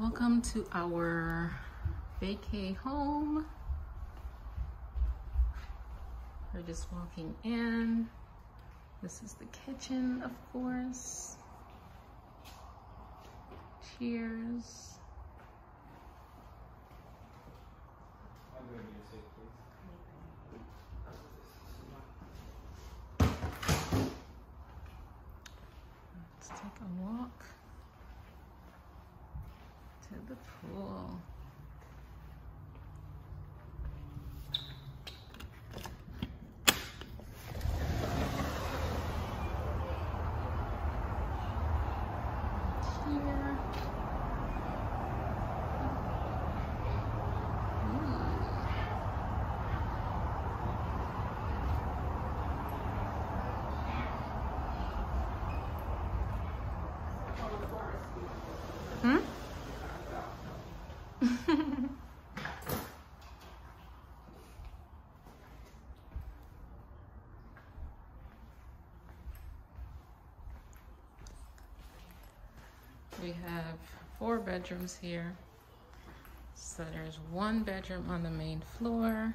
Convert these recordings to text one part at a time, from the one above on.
Welcome to our vacay home. We're just walking in. This is the kitchen, of course. Cheers. Let's take a walk to the pool. We have 4 bedrooms here. So there's 1 bedroom on the main floor.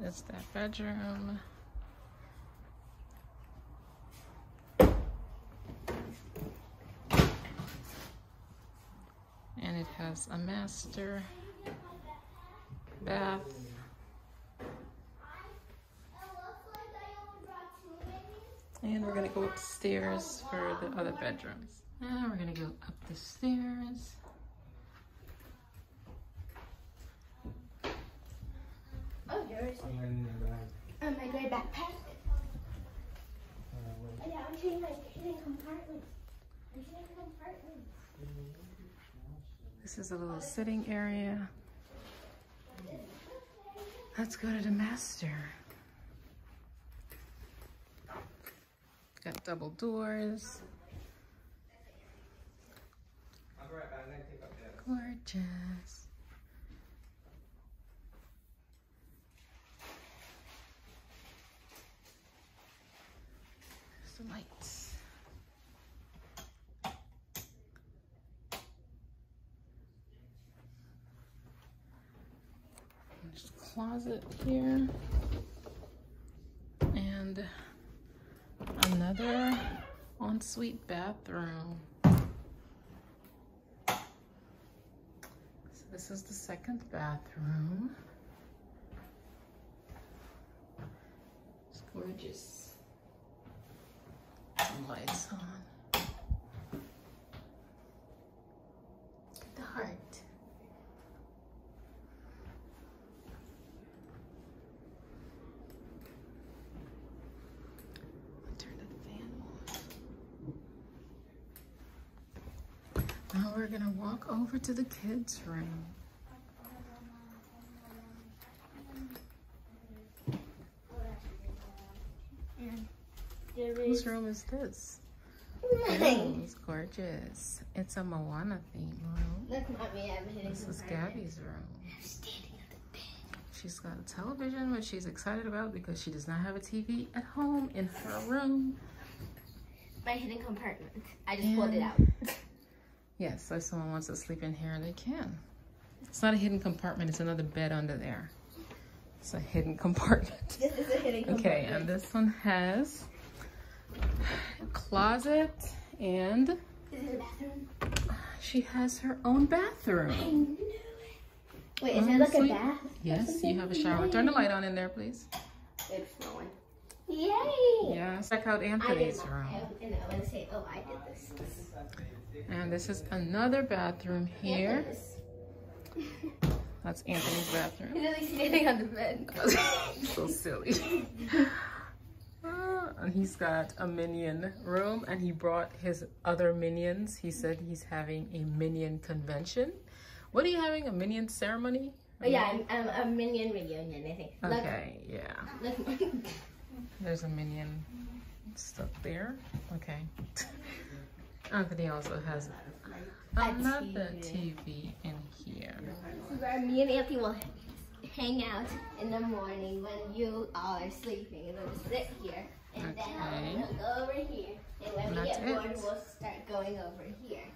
That is that bedroom. And it has a master bath. And we're gonna go upstairs for the other bedrooms. Now we're gonna go up the stairs. Oh, there is my gray backpack. Oh, yeah, I'm showing my kitchen compartment. This is a little sitting area. Let's go to the master. Got double doors. Gorgeous. Some lights. There's a closet here. And another ensuite bathroom. So this is the second bathroom. It's gorgeous. Lights on. Look at the heart. Now we're gonna walk over to the kids' room. Whose room is this? Oh, it's gorgeous. It's a Moana theme room. Look, mommy, I'm hitting. This is Gabby's room. I'm standing on the bed. She's got a television, which she's excited about because she does not have a TV at home in her room. My hidden compartment. I just pulled it out. Yes, if someone wants to sleep in here, they can. It's not a hidden compartment, it's another bed under there. It's a hidden compartment. This is a hidden compartment. Okay, and this one has a closet and... Is it a bathroom? She has her own bathroom. I knew it. Wait, is it like a bath? Yes, you have a shower. Turn the light on in there, please. It's no one. Yay! Yeah, check out Anthony's room. I want to say, oh, I did this. And this is another bathroom here. That's Anthony's bathroom. He's really standing on the bed. So silly. And he's got a minion room, and he brought his other minions. He said he's having a minion convention. What are you having? A minion ceremony? Oh, yeah, a minion reunion, I think. Okay, look, yeah. Look. There's a minion stuff there. Okay. Anthony also has another TV in here. This is where me and Anthony will hang out in the morning when you all are sleeping. And we'll sit here. And then we'll go over here. one will start going over here.